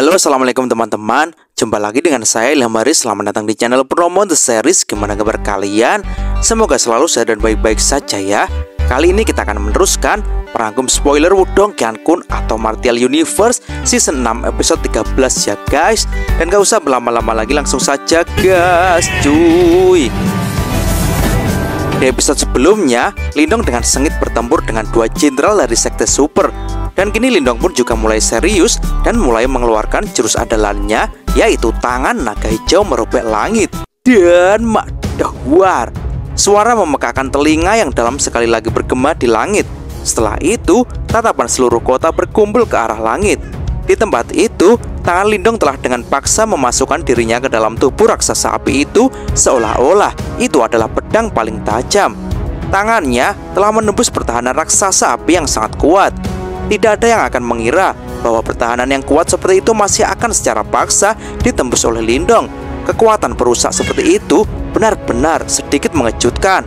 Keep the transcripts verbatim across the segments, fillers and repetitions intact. Halo, assalamualaikum teman-teman. Jumpa lagi dengan saya Ilham Maris. Selamat datang di channel Promo The Series. Gimana kabar kalian? Semoga selalu sehat dan baik-baik saja ya. Kali ini kita akan meneruskan merangkum spoiler Wudong Qiankun atau Martial Universe Season enam Episode tiga belas ya guys. Dan gak usah berlama-lama lagi, langsung saja gas cuy. Di episode sebelumnya, Lindong dengan sengit bertempur dengan dua jenderal dari Sekte Super. Dan kini Lindong pun juga mulai serius dan mulai mengeluarkan jurus andalannya, yaitu tangan naga hijau merobek langit. Dan makdawar, suara memekakan telinga yang dalam sekali lagi bergema di langit. Setelah itu, tatapan seluruh kota berkumpul ke arah langit. Di tempat itu, tangan Lindong telah dengan paksa memasukkan dirinya ke dalam tubuh raksasa api itu, seolah-olah itu adalah pedang paling tajam. Tangannya telah menembus pertahanan raksasa api yang sangat kuat. Tidak ada yang akan mengira bahwa pertahanan yang kuat seperti itu masih akan secara paksa ditembus oleh Lindong. Kekuatan perusak seperti itu benar-benar sedikit mengejutkan.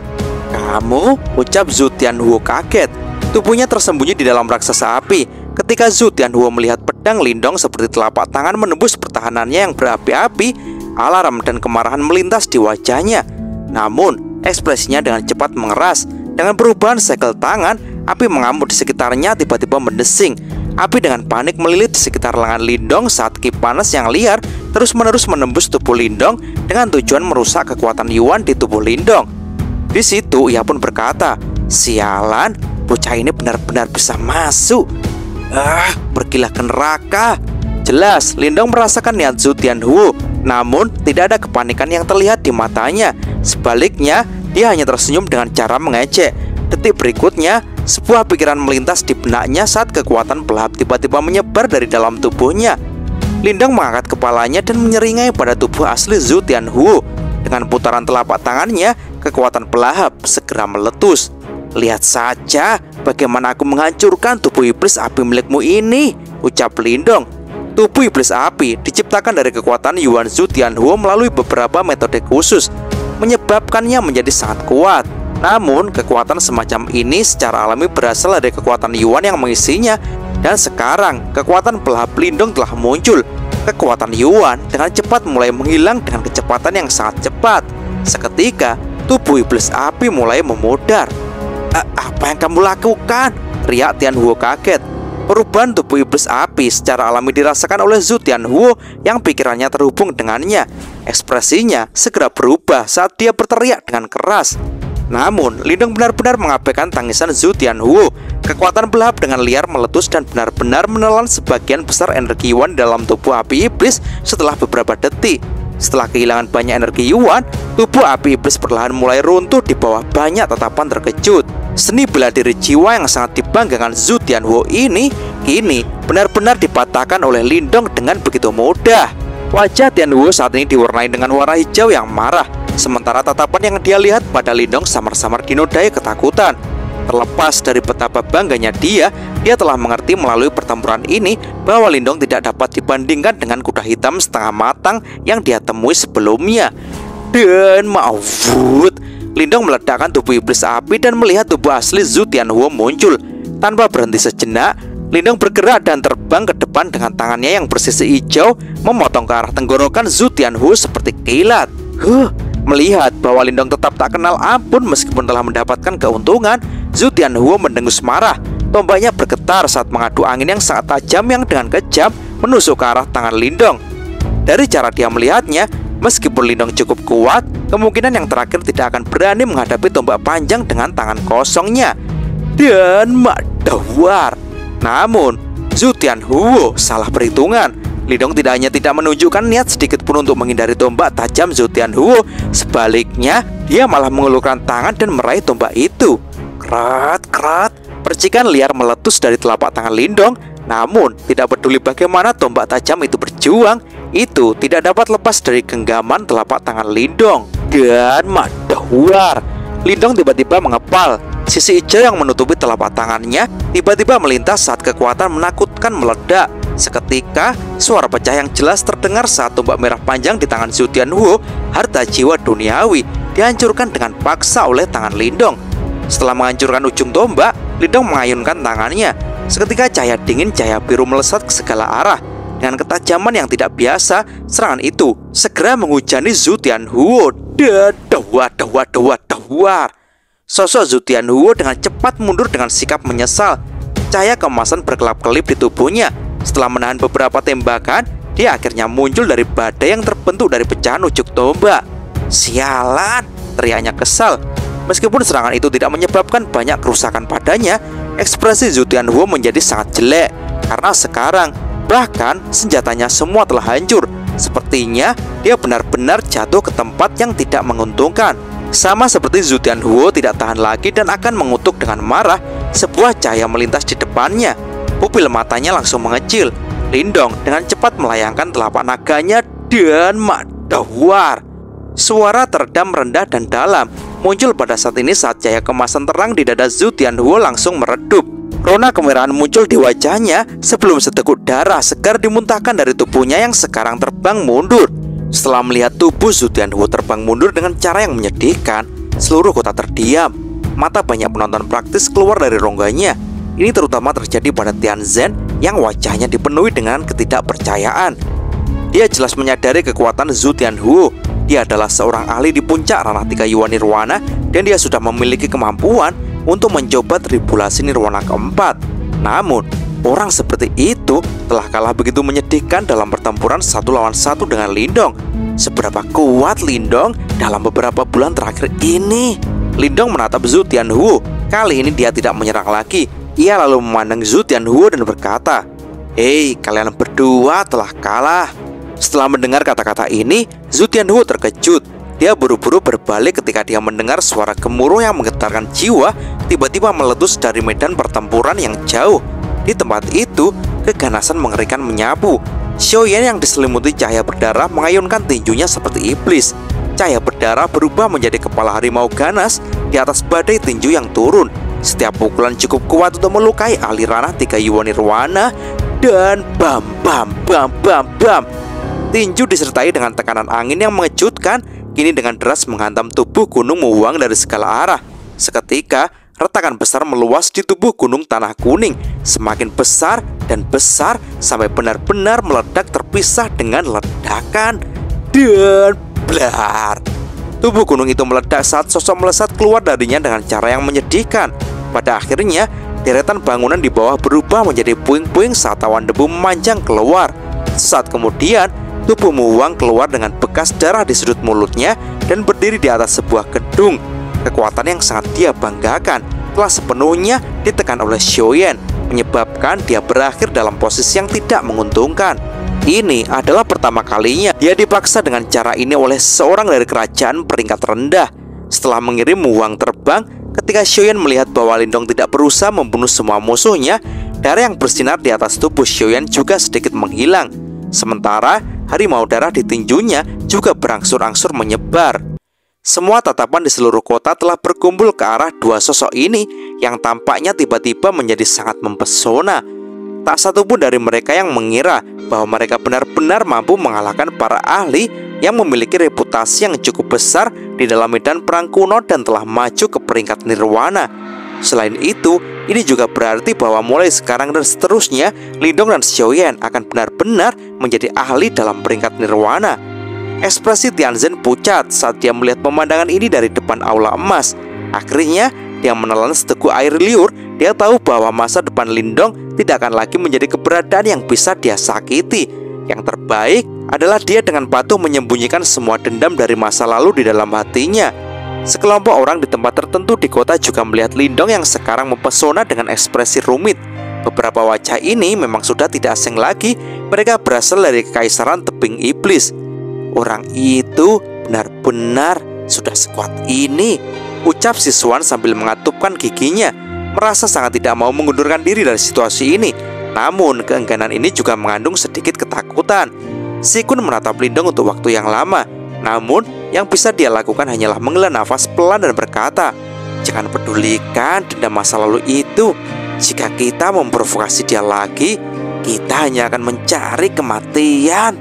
"Kamu?" ucap Zhu Tianhuo kaget. Tubuhnya tersembunyi di dalam raksasa api. Ketika Zhu Tianhuo melihat pedang Lindong seperti telapak tangan menembus pertahanannya yang berapi-api, alarm dan kemarahan melintas di wajahnya. Namun, ekspresinya dengan cepat mengeras. Dengan perubahan segel tangan, api mengamuk di sekitarnya tiba-tiba mendesing. Api dengan panik melilit di sekitar lengan Lindong saat kip panas yang liar terus-menerus menembus tubuh Lindong dengan tujuan merusak kekuatan Yuan di tubuh Lindong. Di situ ia pun berkata, "Sialan, bocah ini benar-benar bisa masuk. Ah, pergilah ke neraka." Jelas Lindong merasakan niat Zhu Tianhuo, namun tidak ada kepanikan yang terlihat di matanya. Sebaliknya, dia hanya tersenyum dengan cara mengejek. Detik berikutnya, sebuah pikiran melintas di benaknya saat kekuatan pelahap tiba-tiba menyebar dari dalam tubuhnya. Lindong mengangkat kepalanya dan menyeringai pada tubuh asli Zhu Tianhuo. Dengan putaran telapak tangannya, kekuatan pelahap segera meletus. "Lihat saja bagaimana aku menghancurkan tubuh iblis api milikmu ini," ucap Lindong. Tubuh iblis api diciptakan dari kekuatan Yuan Zhu Tianhuo melalui beberapa metode khusus, menyebabkannya menjadi sangat kuat. Namun, kekuatan semacam ini secara alami berasal dari kekuatan Yuan yang mengisinya. Dan sekarang, kekuatan pelahap Lindong telah muncul. Kekuatan Yuan dengan cepat mulai menghilang dengan kecepatan yang sangat cepat. Seketika, tubuh iblis api mulai memudar. "E, apa yang kamu lakukan?" teriak Tianhuo kaget. Perubahan tubuh iblis api secara alami dirasakan oleh Zhu Tianhuo yang pikirannya terhubung dengannya. Ekspresinya segera berubah saat dia berteriak dengan keras. Namun, Lindong benar-benar mengabaikan tangisan Zhu Tianhuo. Kekuatan pelahap dengan liar meletus dan benar-benar menelan sebagian besar energi Yuan dalam tubuh api iblis setelah beberapa detik. Setelah kehilangan banyak energi Yuan, tubuh api iblis perlahan mulai runtuh di bawah banyak tatapan terkejut. Seni bela diri jiwa yang sangat dibanggakan Zhu Tianhuo ini kini benar-benar dipatahkan oleh Lindong dengan begitu mudah. Wajah Tianhuo saat ini diwarnai dengan warna hijau yang marah, sementara tatapan yang dia lihat pada Lindong samar-samar dinodai ketakutan. Terlepas dari betapa bangganya dia, dia telah mengerti melalui pertempuran ini bahwa Lindong tidak dapat dibandingkan dengan kuda hitam setengah matang yang dia temui sebelumnya. Dan maafut, Lindong meledakkan tubuh iblis api dan melihat tubuh asli Zhu Tianhuo muncul. Tanpa berhenti sejenak, Lindong bergerak dan terbang ke depan dengan tangannya yang bersisi hijau, memotong ke arah tenggorokan Zhu Tianhuo seperti kilat. Huh, melihat bahwa Lindong tetap tak kenal ampun meskipun telah mendapatkan keuntungan, Zhu Tianhuo mendengus marah. Tombaknya bergetar saat mengadu angin yang sangat tajam yang dengan kejam menusuk ke arah tangan Lindong. Dari cara dia melihatnya, meskipun Lindong cukup kuat, kemungkinan yang terakhir tidak akan berani menghadapi tombak panjang dengan tangan kosongnya. Dan madawar, namun Zhu Tianhuo salah perhitungan. Lindong tidak hanya tidak menunjukkan niat sedikit pun untuk menghindari tombak tajam Zhu Tianhuo, sebaliknya dia malah mengulurkan tangan dan meraih tombak itu. Krat-krat, percikan liar meletus dari telapak tangan Lindong. Namun, tidak peduli bagaimana tombak tajam itu berjuang, itu tidak dapat lepas dari genggaman telapak tangan Lindong. Dan madawar, Lindong tiba-tiba mengepal. Sisi hijau yang menutupi telapak tangannya tiba-tiba melintas saat kekuatan menakutkan meledak. Seketika, suara pecah yang jelas terdengar saat tombak merah panjang di tangan Zhu Tianhuo, harta jiwa duniawi, dihancurkan dengan paksa oleh tangan Lindong. Setelah menghancurkan ujung tombak, Lindong mengayunkan tangannya. Seketika cahaya dingin cahaya biru melesat ke segala arah. Dengan ketajaman yang tidak biasa, serangan itu segera menghujani Zhu Tianhuo. Dadah, wadah, wadah, wadah, wadah. Sosok Zhu Tianhuo dengan cepat mundur dengan sikap menyesal. Cahaya kemasan berkelap-kelip di tubuhnya. Setelah menahan beberapa tembakan, dia akhirnya muncul dari badai yang terbentuk dari pecahan ujuk tombak. Sialan, teriaknya kesal. Meskipun serangan itu tidak menyebabkan banyak kerusakan padanya, ekspresi Zhu Tianhuo menjadi sangat jelek. Karena sekarang bahkan senjatanya semua telah hancur. Sepertinya dia benar-benar jatuh ke tempat yang tidak menguntungkan. Sama seperti Zhu Tianhuo tidak tahan lagi dan akan mengutuk dengan marah. Sebuah cahaya melintas di depannya. Pupil matanya langsung mengecil. Lindong dengan cepat melayangkan telapak naganya dan madawar. Suara teredam rendah dan dalam muncul pada saat ini saat cahaya kemasan terang di dada Zhu Tianhuo langsung meredup. Rona kemerahan muncul di wajahnya sebelum seteguk darah segar dimuntahkan dari tubuhnya yang sekarang terbang mundur. Setelah melihat tubuh Zhu Tianhuo terbang mundur dengan cara yang menyedihkan, seluruh kota terdiam. Mata banyak penonton praktis keluar dari rongganya. Ini terutama terjadi pada Tian Zhen yang wajahnya dipenuhi dengan ketidakpercayaan. Dia jelas menyadari kekuatan Zhu Tianhuo. Dia adalah seorang ahli di puncak ranah tiga Yuan Nirvana dan dia sudah memiliki kemampuan untuk mencoba tribulasi nirwana keempat. Namun, orang seperti itu telah kalah begitu menyedihkan dalam pertempuran satu lawan satu dengan Lindong. Seberapa kuat Lindong dalam beberapa bulan terakhir ini? Lindong menatap Zhu Tianhuo. Kali ini dia tidak menyerang lagi. Ia lalu memandang Zhu Tianhuo dan berkata, "Hei, kalian berdua telah kalah." Setelah mendengar kata-kata ini, Zhu Tianhuo terkejut. Dia buru-buru berbalik ketika dia mendengar suara gemuruh yang menggetarkan jiwa tiba-tiba meletus dari medan pertempuran yang jauh. Di tempat itu, keganasan mengerikan menyapu. Shouyan yang diselimuti cahaya berdarah mengayunkan tinjunya seperti iblis. Cahaya berdarah berubah menjadi kepala harimau ganas di atas badai tinju yang turun. Setiap pukulan cukup kuat untuk melukai ahli ranah tiga Yuan Nirvana dan bam bam bam bam bam. Tinju disertai dengan tekanan angin yang mengejutkan kini dengan deras menghantam tubuh gunung Mu Wang dari segala arah. Seketika, retakan besar meluas di tubuh gunung Tanah Kuning, semakin besar dan besar sampai benar-benar meledak terpisah dengan ledakan. Dan blar. Tubuh gunung itu meledak saat sosok melesat keluar darinya dengan cara yang menyedihkan. Pada akhirnya, deretan bangunan di bawah berubah menjadi puing-puing saat awan debu memanjang keluar. Saat kemudian, tubuh Mu Wang keluar dengan bekas darah di sudut mulutnya dan berdiri di atas sebuah gedung. Kekuatan yang sangat dia banggakan telah sepenuhnya ditekan oleh Shouyan, menyebabkan dia berakhir dalam posisi yang tidak menguntungkan. Ini adalah pertama kalinya dia dipaksa dengan cara ini oleh seorang dari kerajaan peringkat rendah. Setelah mengirim Mu Wang terbang, ketika Shouyan melihat bahwa Lindong tidak berusaha membunuh semua musuhnya, darah yang bersinar di atas tubuh Shouyan juga sedikit menghilang. Sementara harimau darah di tinjunya juga berangsur-angsur menyebar. Semua tatapan di seluruh kota telah berkumpul ke arah dua sosok ini yang tampaknya tiba-tiba menjadi sangat mempesona. Tak satu pun dari mereka yang mengira bahwa mereka benar-benar mampu mengalahkan para ahli yang memiliki reputasi yang cukup besar di dalam medan perang kuno dan telah maju ke peringkat nirwana. Selain itu, ini juga berarti bahwa mulai sekarang dan seterusnya, Lindong dan Shouyan akan benar-benar menjadi ahli dalam peringkat nirwana. Ekspresi Tian Zhen pucat saat dia melihat pemandangan ini dari depan aula emas. Akhirnya, dia menelan seteguk air liur. Dia tahu bahwa masa depan Lindong tidak akan lagi menjadi keberadaan yang bisa dia sakiti. Yang terbaik adalah dia dengan patuh menyembunyikan semua dendam dari masa lalu di dalam hatinya. Sekelompok orang di tempat tertentu di kota juga melihat Lindong yang sekarang mempesona dengan ekspresi rumit. Beberapa wajah ini memang sudah tidak asing lagi. Mereka berasal dari kekaisaran tebing iblis. Orang itu benar-benar sudah sekuat ini, ucap Siswan sambil mengatupkan giginya. Merasa sangat tidak mau mengundurkan diri dari situasi ini. Namun keengganan ini juga mengandung sedikit ketakutan. Si Kun menatap Lindong untuk waktu yang lama. Namun yang bisa dia lakukan hanyalah menghela nafas pelan dan berkata, "Jangan pedulikan dendam masa lalu itu. Jika kita memprovokasi dia lagi, kita hanya akan mencari kematian."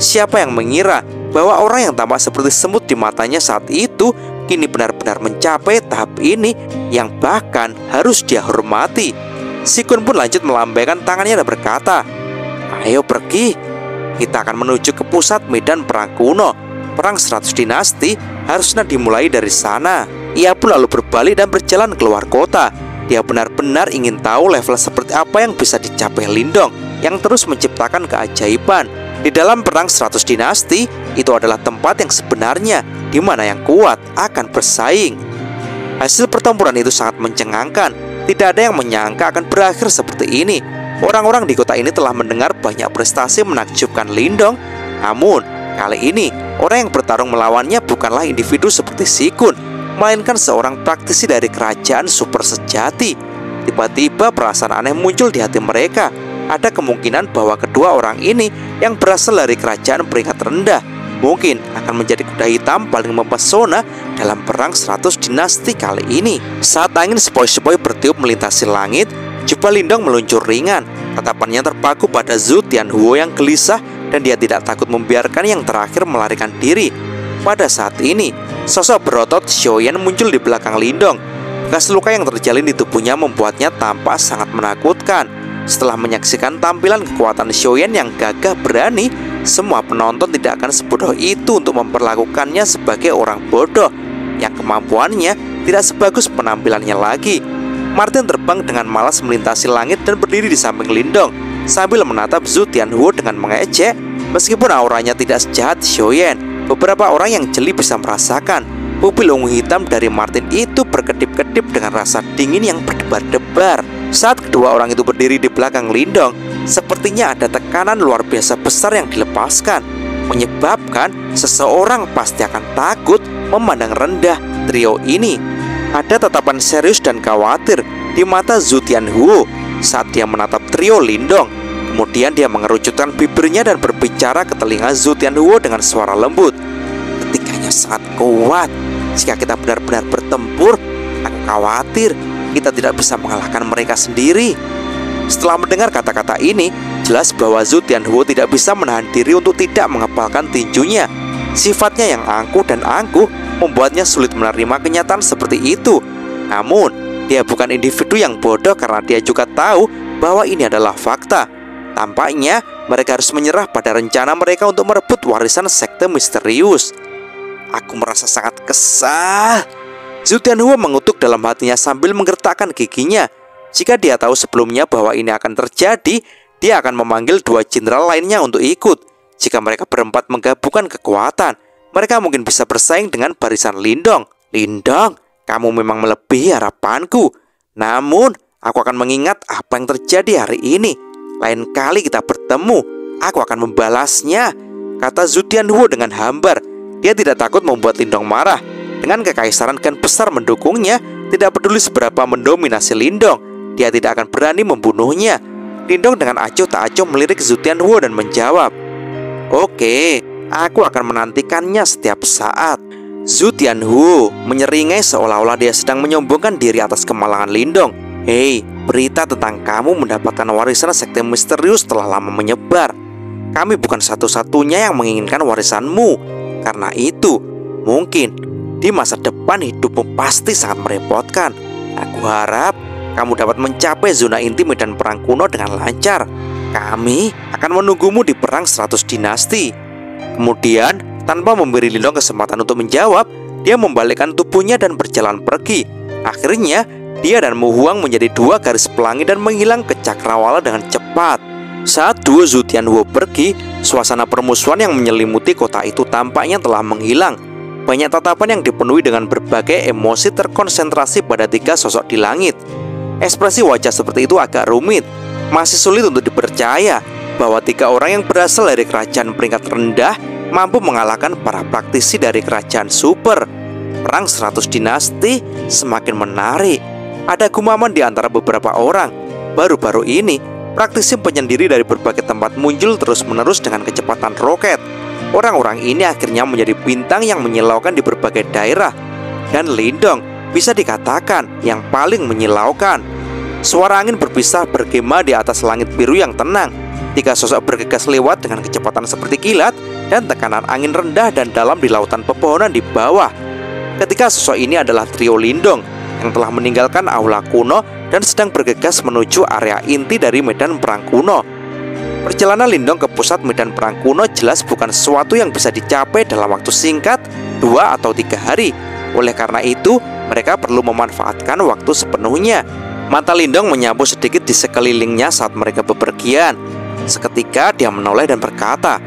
Siapa yang mengira bahwa orang yang tampak seperti semut di matanya saat itu kini benar-benar mencapai tahap ini yang bahkan harus dia hormati. Si Kun pun lanjut melambaikan tangannya dan berkata, Ayo pergi, kita akan menuju ke pusat medan perang kuno. Perang seratus dinasti harusnya dimulai dari sana. Ia pun lalu berbalik dan berjalan keluar kota. Dia benar-benar ingin tahu level seperti apa yang bisa dicapai Lindong yang terus menciptakan keajaiban. Di dalam perang seratus dinasti, itu adalah tempat yang sebenarnya di mana yang kuat akan bersaing. Hasil pertempuran itu sangat mencengangkan. Tidak ada yang menyangka akan berakhir seperti ini. Orang-orang di kota ini telah mendengar banyak prestasi menakjubkan Lindong. Namun, kali ini orang yang bertarung melawannya bukanlah individu seperti Si Kun, melainkan seorang praktisi dari kerajaan super sejati. Tiba-tiba perasaan aneh muncul di hati mereka. Ada kemungkinan bahwa kedua orang ini yang berasal dari kerajaan peringkat rendah mungkin akan menjadi kuda hitam paling mempesona dalam perang seratus dinasti kali ini. Saat angin sepoi-sepoi bertiup melintasi langit, jubah Lindong meluncur ringan. Tatapannya terpaku pada Zhu Tianhuo yang gelisah, dan dia tidak takut membiarkan yang terakhir melarikan diri. Pada saat ini, sosok berotot Shouyan muncul di belakang Lindong. Bekas luka yang terjalin di tubuhnya membuatnya tampak sangat menakutkan. Setelah menyaksikan tampilan kekuatan Shouyan yang gagah berani, semua penonton tidak akan sebodoh itu untuk memperlakukannya sebagai orang bodoh yang kemampuannya tidak sebagus penampilannya lagi. Marten terbang dengan malas melintasi langit dan berdiri di samping Lindong sambil menatap Zhu Tianhuo dengan mengejek. Meskipun auranya tidak sejahat Shouyan, beberapa orang yang jeli bisa merasakan pupil ungu hitam dari Marten itu berkedip-kedip dengan rasa dingin yang berdebar-debar. Saat kedua orang itu berdiri di belakang Lindong, sepertinya ada tekanan luar biasa besar yang dilepaskan, menyebabkan seseorang pasti akan takut memandang rendah trio ini. Ada tatapan serius dan khawatir di mata Zhu Tianhuo saat dia menatap trio Lindong. Kemudian dia mengerucutkan bibirnya dan berbicara ke telinga Zhu Tianhuo dengan suara lembut. Ketiganya sangat kuat. Jika kita benar-benar bertempur, aku khawatir kita tidak bisa mengalahkan mereka sendiri. Setelah mendengar kata-kata ini, jelas bahwa Zhu Tianhuo tidak bisa menahan diri untuk tidak mengepalkan tinjunya. Sifatnya yang angkuh dan angkuh membuatnya sulit menerima kenyataan seperti itu. Namun, dia bukan individu yang bodoh karena dia juga tahu bahwa ini adalah fakta. Tampaknya, mereka harus menyerah pada rencana mereka untuk merebut warisan sekte misterius. Aku merasa sangat kesal. Zhu Tianhuo mengutuk dalam hatinya sambil menggertakkan giginya. Jika dia tahu sebelumnya bahwa ini akan terjadi, dia akan memanggil dua jenderal lainnya untuk ikut. Jika mereka berempat menggabungkan kekuatan, mereka mungkin bisa bersaing dengan barisan Lindong. Lindong, kamu memang melebihi harapanku. Namun, aku akan mengingat apa yang terjadi hari ini. Lain kali kita bertemu, aku akan membalasnya, kata Zhu Tianhuo dengan hambar. Dia tidak takut membuat Lindong marah. Dengan kekaisaran Gan besar mendukungnya, tidak peduli seberapa mendominasi Lindong, dia tidak akan berani membunuhnya. Lindong dengan acuh tak acuh melirik Zhu Tianhuo dan menjawab, "Oke, aku akan menantikannya setiap saat." Zhu Tianhuo menyeringai seolah-olah dia sedang menyombongkan diri atas kemalangan Lindong. Hei, berita tentang kamu mendapatkan warisan sekte misterius telah lama menyebar. Kami bukan satu-satunya yang menginginkan warisanmu. Karena itu, mungkin di masa depan hidupmu pasti sangat merepotkan. Aku harap kamu dapat mencapai zona inti medan perang kuno dengan lancar. Kami akan menunggumu di perang seratus dinasti. Kemudian, tanpa memberi Lindong kesempatan untuk menjawab, dia membalikkan tubuhnya dan berjalan pergi. Akhirnya, dia dan Mu Wang menjadi dua garis pelangi dan menghilang ke cakrawala dengan cepat. Saat duo Zhu Tianhuo pergi, suasana permusuhan yang menyelimuti kota itu tampaknya telah menghilang. Banyak tatapan yang dipenuhi dengan berbagai emosi terkonsentrasi pada tiga sosok di langit. Ekspresi wajah seperti itu agak rumit, masih sulit untuk dipercaya bahwa tiga orang yang berasal dari kerajaan peringkat rendah mampu mengalahkan para praktisi dari kerajaan super. Perang seratus dinasti semakin menarik. Ada gumaman di antara beberapa orang. Baru-baru ini, praktisi penyendiri dari berbagai tempat muncul terus-menerus dengan kecepatan roket. Orang-orang ini akhirnya menjadi bintang yang menyilaukan di berbagai daerah. Dan Lindong bisa dikatakan yang paling menyilaukan. Suara angin berpisah bergema di atas langit biru yang tenang. Tiga sosok bergegas lewat dengan kecepatan seperti kilat dan tekanan angin rendah dan dalam di lautan pepohonan di bawah. Ketiga sosok ini adalah trio Lindong yang telah meninggalkan aula kuno dan sedang bergegas menuju area inti dari medan perang kuno. Perjalanan Lindong ke pusat medan perang kuno jelas bukan sesuatu yang bisa dicapai dalam waktu singkat, dua atau tiga hari. Oleh karena itu, mereka perlu memanfaatkan waktu sepenuhnya. Mata Lindong menyapu sedikit di sekelilingnya saat mereka bepergian. Seketika dia menoleh dan berkata,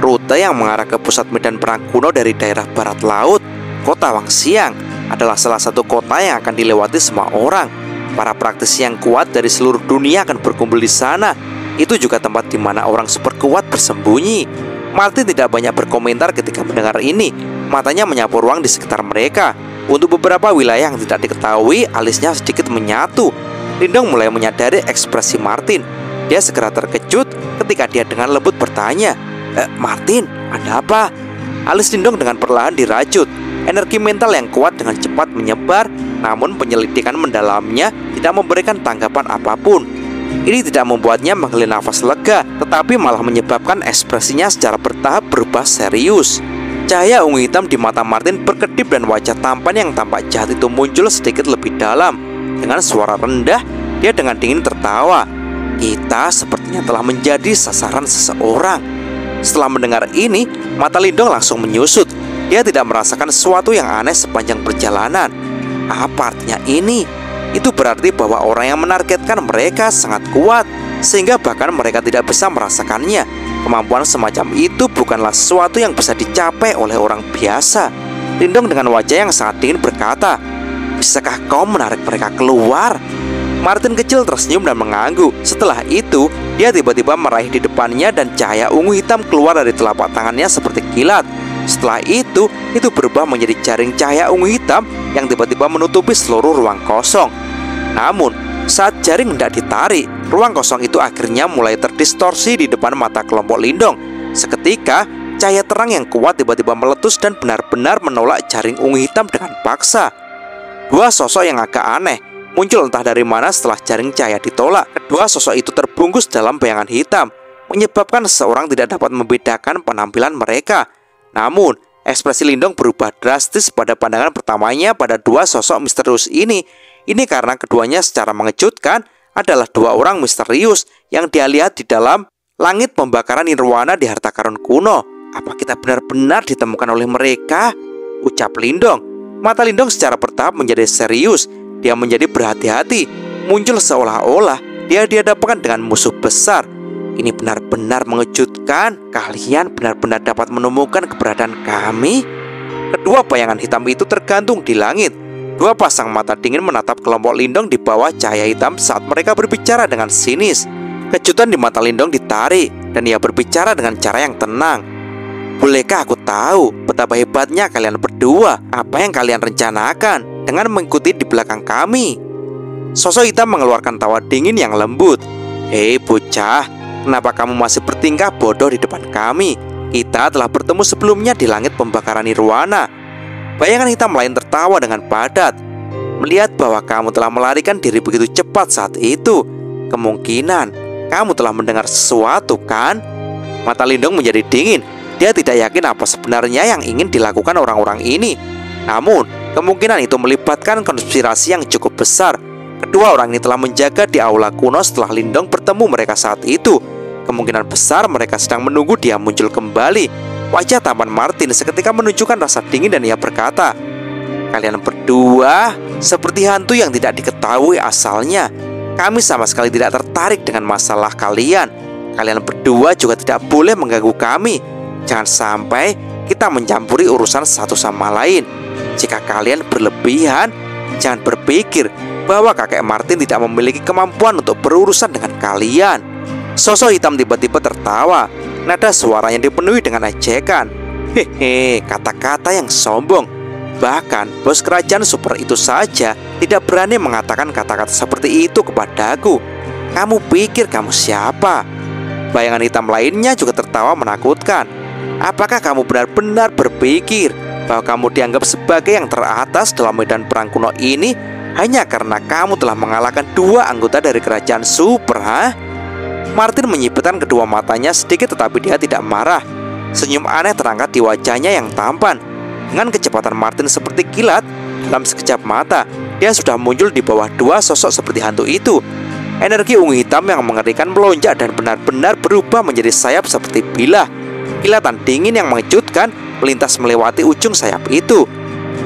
rute yang mengarah ke pusat medan perang kuno dari daerah barat laut, kota Wangxiang, adalah salah satu kota yang akan dilewati semua orang. Para praktisi yang kuat dari seluruh dunia akan berkumpul di sana. Itu juga tempat di mana orang super kuat bersembunyi. Marten tidak banyak berkomentar ketika mendengar ini. Matanya menyapu ruang di sekitar mereka. Untuk beberapa wilayah yang tidak diketahui, alisnya sedikit menyatu. Lindong mulai menyadari ekspresi Marten. Dia segera terkejut ketika dia dengan lembut bertanya, e, Marten, ada apa? Alis Lindong dengan perlahan dirajut. Energi mental yang kuat dengan cepat menyebar. Namun penyelidikan mendalamnya tidak memberikan tanggapan apapun. Ini tidak membuatnya menghela nafas lega, tetapi malah menyebabkan ekspresinya secara bertahap berubah serius. Cahaya ungu hitam di mata Marten berkedip dan wajah tampan yang tampak jahat itu muncul sedikit lebih dalam. Dengan suara rendah, dia dengan dingin tertawa. Kita sepertinya telah menjadi sasaran seseorang. Setelah mendengar ini, mata Lindong langsung menyusut. Dia tidak merasakan sesuatu yang aneh sepanjang perjalanan. Apa artinya ini? Itu berarti bahwa orang yang menargetkan mereka sangat kuat, sehingga bahkan mereka tidak bisa merasakannya. Kemampuan semacam itu bukanlah sesuatu yang bisa dicapai oleh orang biasa. Lindong dengan wajah yang sangat dingin berkata, bisakah kau menarik mereka keluar? Marten kecil tersenyum dan mengangguk. Setelah itu, dia tiba-tiba meraih di depannya dan cahaya ungu hitam keluar dari telapak tangannya seperti kilat. Setelah itu, itu berubah menjadi jaring cahaya ungu hitam yang tiba-tiba menutupi seluruh ruang kosong. Namun, saat jaring hendak ditarik, ruang kosong itu akhirnya mulai terdistorsi di depan mata kelompok Lindong. Seketika, cahaya terang yang kuat tiba-tiba meletus dan benar-benar menolak jaring ungu hitam dengan paksa. Dua sosok yang agak aneh muncul entah dari mana setelah jaring cahaya ditolak. Kedua sosok itu terbungkus dalam bayangan hitam, menyebabkan seseorang tidak dapat membedakan penampilan mereka. Namun, ekspresi Lindong berubah drastis pada pandangan pertamanya pada dua sosok misterius ini. Ini karena keduanya secara mengejutkan adalah dua orang misterius yang dia lihat di dalam langit pembakaran nirwana di harta karun kuno. Apa kita benar-benar ditemukan oleh mereka? Ucap Lindong. Mata Lindong secara bertahap menjadi serius. Dia menjadi berhati-hati. Muncul seolah-olah dia dihadapkan dengan musuh besar. Ini benar-benar mengejutkan. Kalian benar-benar dapat menemukan keberadaan kami? Kedua bayangan hitam itu tergantung di langit. Dua pasang mata dingin menatap kelompok Lindong di bawah cahaya hitam saat mereka berbicara dengan sinis. Kejutan di mata Lindong ditarik, dan ia berbicara dengan cara yang tenang. Bolehkah aku tahu betapa hebatnya kalian berdua? Apa yang kalian rencanakan dengan mengikuti di belakang kami? Sosok hitam mengeluarkan tawa dingin yang lembut. Hei bocah, kenapa kamu masih bertingkah bodoh di depan kami? Kita telah bertemu sebelumnya di langit pembakaran nirwana. Bayangan hitam lain tertawa dengan padat. Melihat bahwa kamu telah melarikan diri begitu cepat saat itu, kemungkinan kamu telah mendengar sesuatu, kan? Mata Lindong menjadi dingin. Dia tidak yakin apa sebenarnya yang ingin dilakukan orang-orang ini. Namun, kemungkinan itu melibatkan konspirasi yang cukup besar. Kedua orang ini telah menjaga di aula kuno setelah Lindong bertemu mereka saat itu. Kemungkinan besar mereka sedang menunggu dia muncul kembali. Wajah tampan Marten seketika menunjukkan rasa dingin dan ia berkata, kalian berdua seperti hantu yang tidak diketahui asalnya. Kami sama sekali tidak tertarik dengan masalah kalian. Kalian berdua juga tidak boleh mengganggu kami. Jangan sampai kita mencampuri urusan satu sama lain. Jika kalian berlebihan, jangan berpikir bahwa kakek Marten tidak memiliki kemampuan untuk berurusan dengan kalian. Sosok hitam tiba-tiba tertawa. Nada suaranya dipenuhi dengan ejekan. Hehe, kata-kata yang sombong. Bahkan bos kerajaan super itu saja tidak berani mengatakan kata-kata seperti itu kepadaku. Kamu pikir kamu siapa? Bayangan hitam lainnya juga tertawa menakutkan. Apakah kamu benar-benar berpikir bahwa kamu dianggap sebagai yang teratas dalam medan perang kuno ini hanya karena kamu telah mengalahkan dua anggota dari kerajaan super, ha? Marten menyipitkan kedua matanya sedikit tetapi dia tidak marah. Senyum aneh terangkat di wajahnya yang tampan. Dengan kecepatan Marten seperti kilat, dalam sekejap mata, dia sudah muncul di bawah dua sosok seperti hantu itu. Energi ungu hitam yang mengerikan melonjak dan benar-benar berubah menjadi sayap seperti bilah. Kilatan dingin yang mengejutkan melintas melewati ujung sayap itu.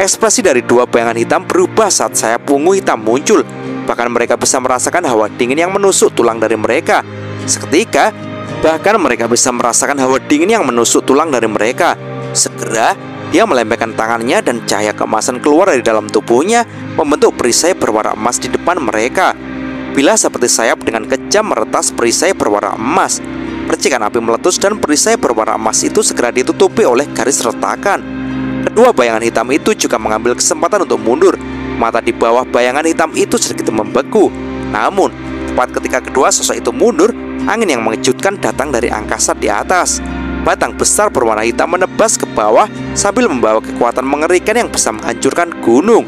Ekspresi dari dua bayangan hitam berubah saat sayap ungu hitam muncul. Bahkan mereka bisa merasakan hawa dingin yang menusuk tulang dari mereka. Seketika, bahkan mereka bisa merasakan hawa dingin yang menusuk tulang dari mereka. Segera, dia melembekkan tangannya dan cahaya keemasan keluar dari dalam tubuhnya, membentuk perisai berwarna emas di depan mereka. Bilah seperti sayap dengan kejam meretas perisai berwarna emas. Percikan api meletus dan perisai berwarna emas itu segera ditutupi oleh garis retakan. Kedua bayangan hitam itu juga mengambil kesempatan untuk mundur. Mata di bawah bayangan hitam itu sedikit membeku. Namun, tepat ketika kedua sosok itu mundur, angin yang mengejutkan datang dari angkasa di atas. Batang besar berwarna hitam menebas ke bawah sambil membawa kekuatan mengerikan yang bisa menghancurkan gunung.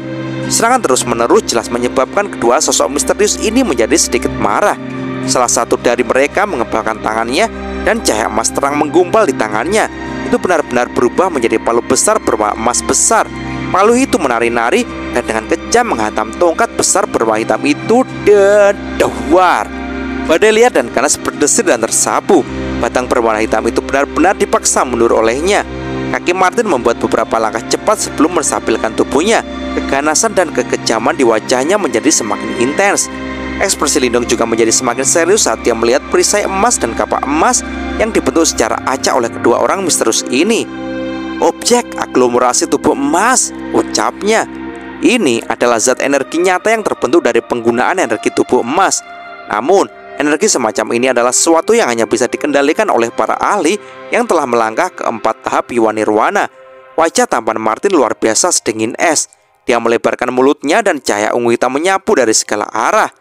Serangan terus-menerus jelas menyebabkan kedua sosok misterius ini menjadi sedikit marah. Salah satu dari mereka mengebalkan tangannya dan cahaya emas terang menggumpal di tangannya. Itu benar-benar berubah menjadi palu besar berwarna emas besar. Palu itu menari-nari dan dengan kejam menghantam tongkat besar berwarna hitam itu dan dewar. Badai liar dan ganas berdesir dan tersapu. Batang berwarna hitam itu benar-benar dipaksa mundur olehnya. Kaki Marten membuat beberapa langkah cepat sebelum mensapilkan tubuhnya. Keganasan dan kekejaman di wajahnya menjadi semakin intens. Ekspresi Lindung juga menjadi semakin serius saat dia melihat perisai emas dan kapak emas yang dibentuk secara acak oleh kedua orang misterius ini. Objek aglomerasi tubuh emas, ucapnya. Ini adalah zat energi nyata yang terbentuk dari penggunaan energi tubuh emas. Namun, energi semacam ini adalah sesuatu yang hanya bisa dikendalikan oleh para ahli yang telah melangkah ke empat tahap Yuan Nirvana. Wajah tampan Marten luar biasa sedingin es. Dia melebarkan mulutnya dan cahaya ungu hitam menyapu dari segala arah.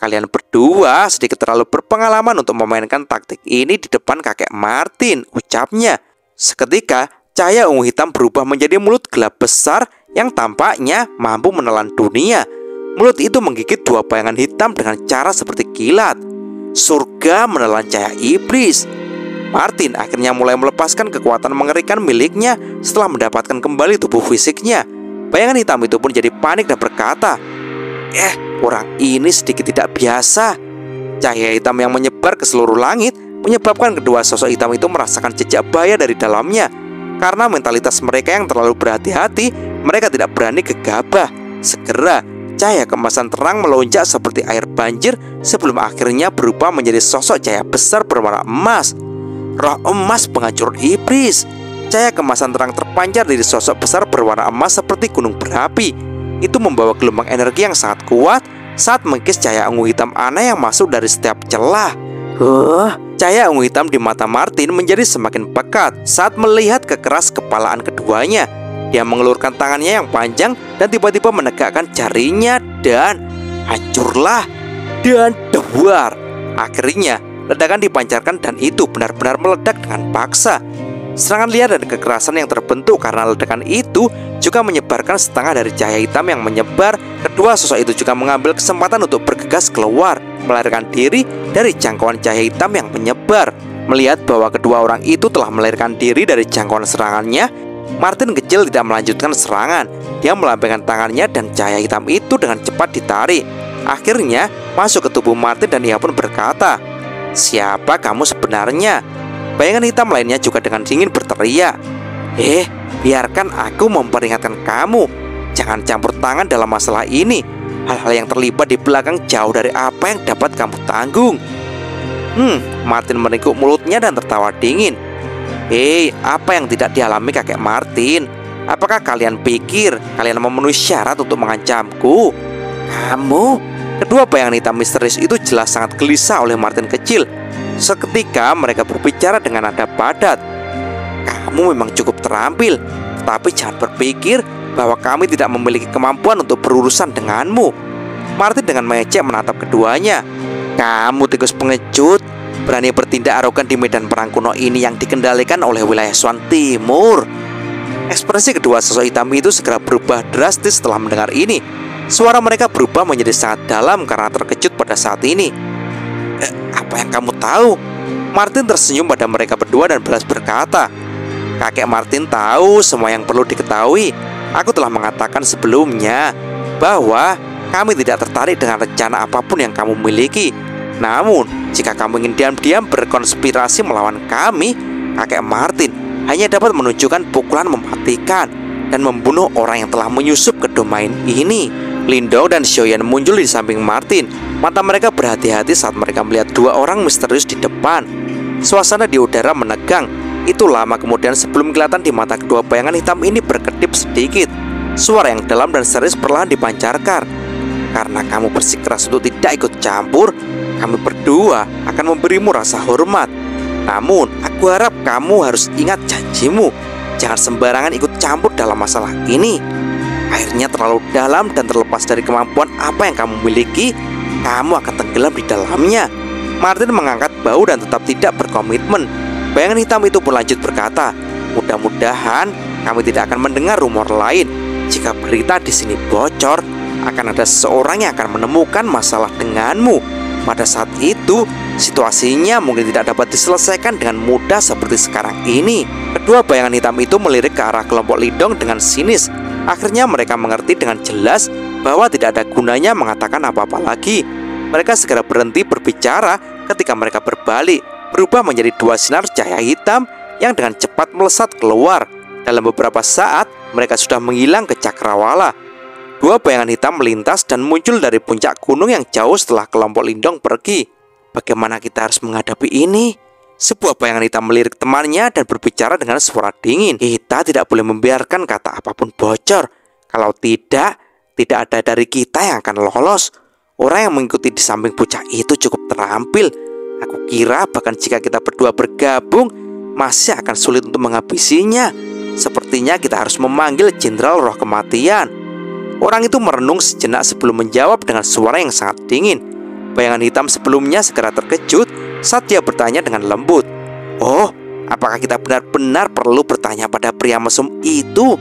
Kalian berdua sedikit terlalu berpengalaman untuk memainkan taktik ini di depan kakek Marten, ucapnya. Seketika, cahaya ungu hitam berubah menjadi mulut gelap besar yang tampaknya mampu menelan dunia. Mulut itu menggigit dua bayangan hitam dengan cara seperti kilat. Surga menelan cahaya iblis. Marten akhirnya mulai melepaskan kekuatan mengerikan miliknya setelah mendapatkan kembali tubuh fisiknya. Bayangan hitam itu pun jadi panik dan berkata, "Eh, orang ini sedikit tidak biasa." Cahaya hitam yang menyebar ke seluruh langit menyebabkan kedua sosok hitam itu merasakan jejak bahaya dari dalamnya. Karena mentalitas mereka yang terlalu berhati-hati, mereka tidak berani gegabah. Segera, cahaya kemasan terang melonjak seperti air banjir sebelum akhirnya berubah menjadi sosok cahaya besar berwarna emas. Roh emas penghancur iblis. Cahaya kemasan terang terpancar dari sosok besar berwarna emas seperti gunung berapi. Itu membawa gelombang energi yang sangat kuat saat mengkis cahaya ungu hitam aneh yang masuk dari setiap celah. Huh, cahaya ungu hitam di mata Marten menjadi semakin pekat saat melihat kekeras kepalaan keduanya. Dia mengelurkan tangannya yang panjang dan tiba-tiba menegakkan jarinya dan hancurlah dan dewar. Akhirnya, ledakan dipancarkan dan itu benar-benar meledak dengan paksa. Serangan liar dan kekerasan yang terbentuk karena ledakan itu juga menyebarkan setengah dari cahaya hitam yang menyebar. Kedua sosok itu juga mengambil kesempatan untuk bergegas keluar, melarikan diri dari jangkauan cahaya hitam yang menyebar. Melihat bahwa kedua orang itu telah melarikan diri dari jangkauan serangannya, Marten kecil tidak melanjutkan serangan. Dia melambaikan tangannya dan cahaya hitam itu dengan cepat ditarik. Akhirnya masuk ke tubuh Marten dan ia pun berkata, "Siapa kamu sebenarnya?" Bayangan hitam lainnya juga dengan dingin berteriak, "Eh, biarkan aku memperingatkan kamu. Jangan campur tangan dalam masalah ini. Hal-hal yang terlibat di belakang jauh dari apa yang dapat kamu tanggung." Hmm, Marten menekuk mulutnya dan tertawa dingin. "Hei, apa yang tidak dialami kakek Marten? Apakah kalian pikir kalian memenuhi syarat untuk mengancamku?" "Kamu?" Kedua bayangan hitam misterius itu jelas sangat gelisah oleh Marten kecil. Seketika mereka berbicara dengan nada padat. "Kamu memang cukup terampil, tapi jangan berpikir bahwa kami tidak memiliki kemampuan untuk berurusan denganmu." Marten dengan mengejek menatap keduanya. "Kamu tikus pengecut, berani bertindak arogan di medan perang kuno ini yang dikendalikan oleh wilayah Suan Timur." Ekspresi kedua sosok hitam itu segera berubah drastis setelah mendengar ini. Suara mereka berubah menjadi sangat dalam karena terkejut pada saat ini. "Apa yang kamu tahu?" Marten tersenyum pada mereka berdua dan balas berkata, "Kakek Marten tahu semua yang perlu diketahui. Aku telah mengatakan sebelumnya bahwa Kami tidak tertarik dengan rencana apapun yang kamu miliki. Namun, jika kamu ingin diam-diam berkonspirasi melawan kami, kakek Marten hanya dapat menunjukkan pukulan mematikan dan membunuh orang yang telah menyusup ke domain ini. Lindong dan Shouyan muncul di samping Marten. Mata mereka berhati-hati saat mereka melihat dua orang misterius di depan. Suasana di udara menegang. Itu lama kemudian sebelum kelihatan di mata kedua bayangan hitam ini berkedip sedikit. Suara yang dalam dan serius perlahan dipancarkan. Karena kamu bersikeras untuk tidak ikut campur, kami berdua akan memberimu rasa hormat. Namun, aku harap kamu harus ingat janjimu. Jangan sembarangan ikut campur dalam masalah ini. Airnya terlalu dalam dan terlepas dari kemampuan apa yang kamu miliki, kamu akan tenggelam di dalamnya. Marten mengangkat bau dan tetap tidak berkomitmen. Bayangan hitam itu pun lanjut berkata, mudah-mudahan kami tidak akan mendengar rumor lain. Jika berita di sini bocor, akan ada seseorang yang akan menemukan masalah denganmu. Pada saat itu, situasinya mungkin tidak dapat diselesaikan dengan mudah seperti sekarang ini. Kedua bayangan hitam itu melirik ke arah kelompok Lindong dengan sinis. Akhirnya mereka mengerti dengan jelas bahwa tidak ada gunanya mengatakan apa-apa lagi. Mereka segera berhenti berbicara ketika mereka berbalik, berubah menjadi dua sinar cahaya hitam yang dengan cepat melesat keluar. Dalam beberapa saat, mereka sudah menghilang ke cakrawala. Dua bayangan hitam melintas dan muncul dari puncak gunung yang jauh setelah kelompok Lindong pergi. Bagaimana kita harus menghadapi ini? Sebuah bayangan hitam melirik temannya dan berbicara dengan suara dingin. Kita tidak boleh membiarkan kata apapun bocor. Kalau tidak, tidak ada dari kita yang akan lolos. Orang yang mengikuti di samping bocah itu cukup terampil. Aku kira bahkan jika kita berdua bergabung, masih akan sulit untuk menghabisinya. Sepertinya kita harus memanggil jenderal roh kematian. Orang itu merenung sejenak sebelum menjawab dengan suara yang sangat dingin. Bayangan hitam sebelumnya segera terkejut saat dia bertanya dengan lembut, "Oh, apakah kita benar-benar perlu bertanya pada pria mesum itu?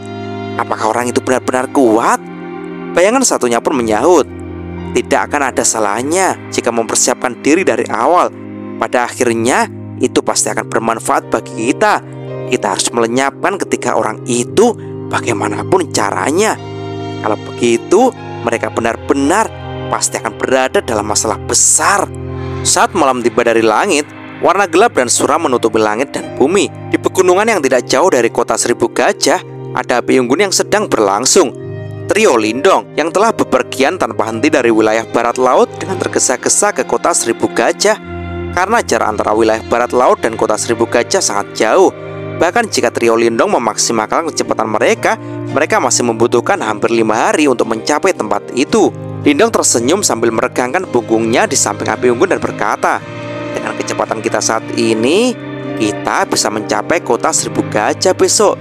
Apakah orang itu benar-benar kuat?" Bayangan satunya pun menyahut, tidak akan ada salahnya jika mempersiapkan diri dari awal. Pada akhirnya, itu pasti akan bermanfaat bagi kita. Kita harus melenyapkan ketiga orang itu bagaimanapun caranya. Kalau begitu, mereka benar-benar pasti akan berada dalam masalah besar. Saat malam tiba dari langit, warna gelap dan suram menutupi langit dan bumi. Di pegunungan yang tidak jauh dari kota Seribu Gajah, ada api unggun yang sedang berlangsung. Trio Lindong yang telah bepergian tanpa henti dari wilayah barat laut dengan tergesa-gesa ke kota Seribu Gajah. Karena jarak antara wilayah barat laut dan kota Seribu Gajah sangat jauh. Bahkan jika trio Lindong memaksimalkan kecepatan mereka, mereka masih membutuhkan hampir lima hari untuk mencapai tempat itu. Lindong tersenyum sambil meregangkan punggungnya di samping api unggun dan berkata, dengan kecepatan kita saat ini, kita bisa mencapai kota Seribu Gajah besok.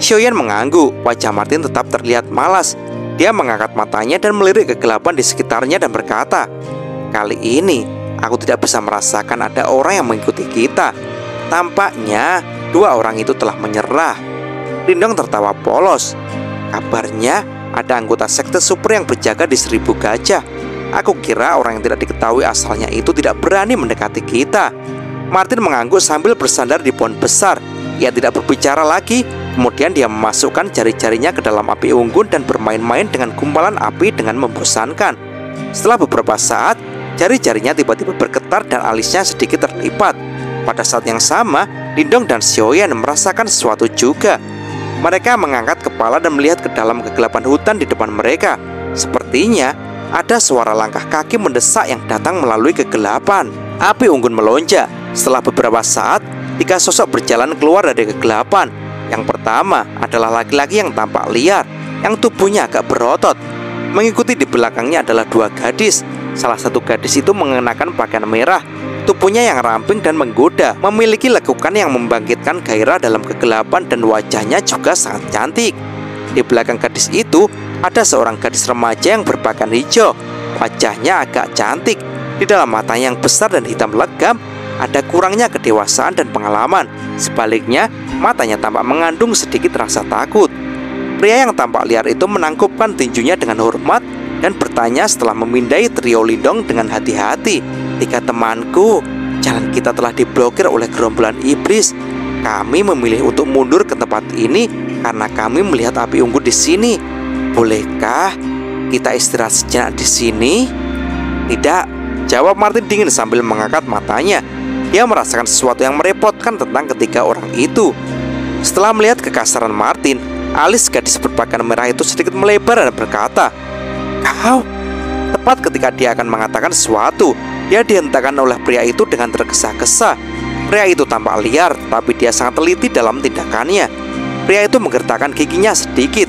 Shouyan mengangguk, wajah Marten tetap terlihat malas. Dia mengangkat matanya dan melirik kegelapan di sekitarnya dan berkata, kali ini aku tidak bisa merasakan ada orang yang mengikuti kita. Tampaknya dua orang itu telah menyerah. Lindong tertawa polos. Kabarnya ada anggota sekte super yang berjaga di Seribu Gajah. Aku kira orang yang tidak diketahui asalnya itu tidak berani mendekati kita. Marten mengangguk sambil bersandar di pohon besar. Ia tidak berbicara lagi. Kemudian dia memasukkan jari-jarinya ke dalam api unggun dan bermain-main dengan gumpalan api dengan membosankan. Setelah beberapa saat, jari-jarinya tiba-tiba bergetar dan alisnya sedikit terlipat. Pada saat yang sama, Lindong dan Shouyan merasakan sesuatu juga. Mereka mengangkat kepala dan melihat ke dalam kegelapan hutan di depan mereka. Sepertinya ada suara langkah kaki mendesak yang datang melalui kegelapan. Api unggun melonjak. Setelah beberapa saat, tiga sosok berjalan keluar dari kegelapan. Yang pertama adalah laki-laki yang tampak liar, yang tubuhnya agak berotot. Mengikuti di belakangnya adalah dua gadis. Salah satu gadis itu mengenakan pakaian merah, tubuhnya yang ramping dan menggoda, memiliki lekukan yang membangkitkan gairah dalam kegelapan dan wajahnya juga sangat cantik. Di belakang gadis itu ada seorang gadis remaja yang berpakaian hijau, wajahnya agak cantik. Di dalam matanya yang besar dan hitam legam ada kurangnya kedewasaan dan pengalaman. Sebaliknya, matanya tampak mengandung sedikit rasa takut. Pria yang tampak liar itu menangkupkan tinjunya dengan hormat dan bertanya setelah memindai trio Lindong dengan hati-hati. Tiga temanku, jalan kita telah diblokir oleh gerombolan iblis. Kami memilih untuk mundur ke tempat ini karena kami melihat api unggun di sini. Bolehkah Kita istirahat sejenak di sini." "Tidak," jawab Marten dingin sambil mengangkat matanya. Dia merasakan sesuatu yang merepotkan tentang ketiga orang itu. Setelah melihat kekasaran Marten, alis gadis berpakaian merah itu sedikit melebar dan berkata, "Kau." Tepat ketika dia akan mengatakan sesuatu, dia dihentakan oleh pria itu dengan tergesa-gesa. Pria itu tampak liar, tapi dia sangat teliti dalam tindakannya. Pria itu menggertakkan giginya sedikit.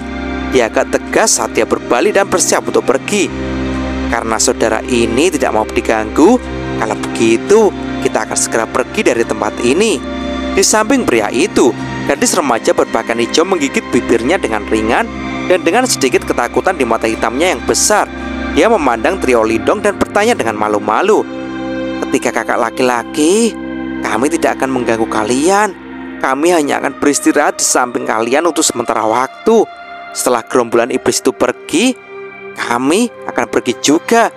Dia agak tegas saat dia berbalik dan bersiap untuk pergi. "Karena saudara ini tidak mau diganggu, kalau begitu kita akan segera pergi dari tempat ini." Di samping pria itu, gadis remaja berpakaian hijau menggigit bibirnya dengan ringan dan dengan sedikit ketakutan di mata hitamnya yang besar. Dia memandang trio Lidong dan bertanya dengan malu-malu, "Ketika kakak laki-laki, kami tidak akan mengganggu kalian. Kami hanya akan beristirahat di samping kalian untuk sementara waktu. Setelah gerombolan iblis itu pergi, kami akan pergi juga.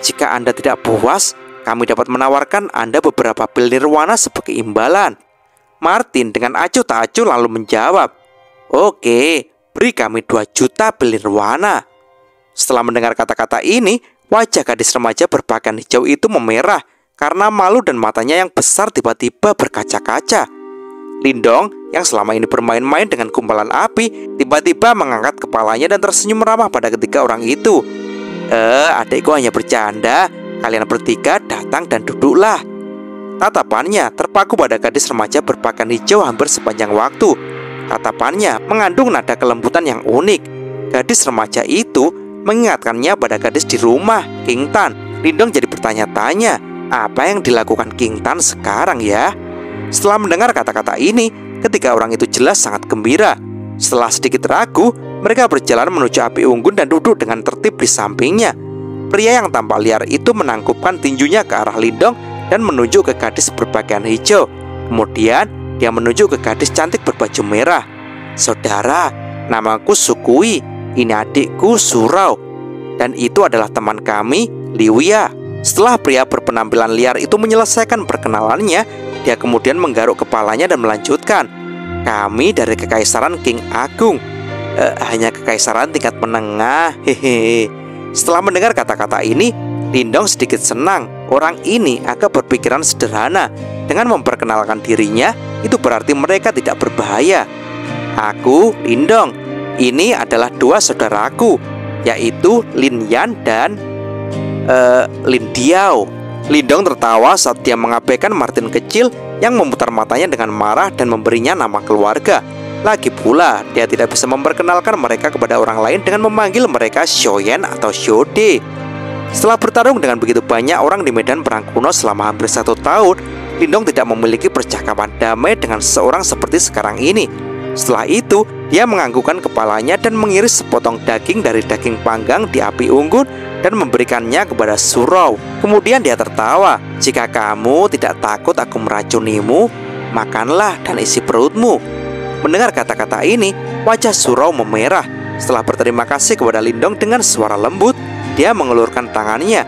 Jika Anda tidak puas, kami dapat menawarkan Anda beberapa pil nirwana sebagai imbalan." Marten dengan acuh tak acuh lalu menjawab, "Oke, beri kami dua juta pil nirwana." Setelah mendengar kata-kata ini, wajah gadis remaja berpakaian hijau itu memerah karena malu dan matanya yang besar tiba-tiba berkaca-kaca. Lidong yang selama ini bermain-main dengan kumpalan api tiba-tiba mengangkat kepalanya dan tersenyum ramah pada ketiga orang itu. "Eh, adikku hanya bercanda. Kalian bertiga datang dan duduklah." Tatapannya terpaku pada gadis remaja berpakaian hijau hampir sepanjang waktu. Tatapannya mengandung nada kelembutan yang unik. Gadis remaja itu mengingatkannya pada gadis di rumah King Tan. Lidong jadi bertanya-tanya, apa yang dilakukan King Tan sekarang ya? Setelah mendengar kata-kata ini, ketiga orang itu jelas sangat gembira. Setelah sedikit ragu, mereka berjalan menuju api unggun dan duduk dengan tertib di sampingnya. Pria yang tampak liar itu menangkupkan tinjunya ke arah Lidong dan menunjuk ke gadis berpakaian hijau. Kemudian dia menunjuk ke gadis cantik berbaju merah. "Saudara, namaku Su Kui. Ini adikku Su Rou, dan itu adalah teman kami Liwia." Setelah pria berpenampilan liar itu menyelesaikan perkenalannya, dia kemudian menggaruk kepalanya dan melanjutkan, "Kami dari Kekaisaran King Agung, e, hanya Kekaisaran tingkat menengah." Hehehe. Setelah mendengar kata-kata ini, Lidong sedikit senang. Orang ini agak berpikiran sederhana. Dengan memperkenalkan dirinya, itu berarti mereka tidak berbahaya. "Aku Lidong. Ini adalah dua saudaraku, yaitu Lin Yan dan uh, Lin Diao." Lidong tertawa saat dia mengabaikan Marten kecil yang memutar matanya dengan marah dan memberinya nama keluarga. Lagi pula, dia tidak bisa memperkenalkan mereka kepada orang lain dengan memanggil mereka Shouyan atau Shoude. Setelah bertarung dengan begitu banyak orang di medan perang kuno selama hampir satu tahun, Lidong tidak memiliki percakapan damai dengan seseorang seperti sekarang ini. Setelah itu, dia menganggukkan kepalanya dan mengiris sepotong daging dari daging panggang di api unggun dan memberikannya kepada Su Rou. Kemudian dia tertawa. "Jika kamu tidak takut aku meracunimu, makanlah dan isi perutmu." Mendengar kata-kata ini, wajah Su Rou memerah. Setelah berterima kasih kepada Lidong dengan suara lembut, dia mengulurkan tangannya.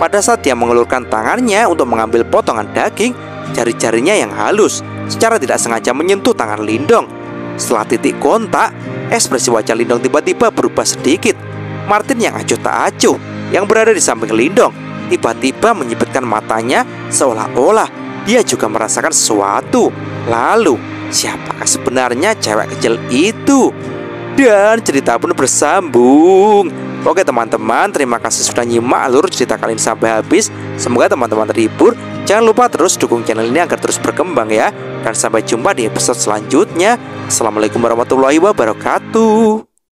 Pada saat dia mengulurkan tangannya untuk mengambil potongan daging, jari-jarinya yang halus secara tidak sengaja menyentuh tangan Lidong. Setelah titik kontak, ekspresi wajah Lidong tiba-tiba berubah sedikit. Marten yang acuh tak acuh yang berada di samping Lidong tiba-tiba menyipitkan matanya seolah-olah dia juga merasakan sesuatu. Lalu, siapakah sebenarnya cewek kecil itu? Dan cerita pun bersambung. Oke teman-teman, terima kasih sudah nyimak alur cerita kalian sampai habis. Semoga teman-teman terhibur. Jangan lupa terus dukung channel ini agar terus berkembang ya. Dan sampai jumpa di episode selanjutnya. Assalamualaikum warahmatullahi wabarakatuh.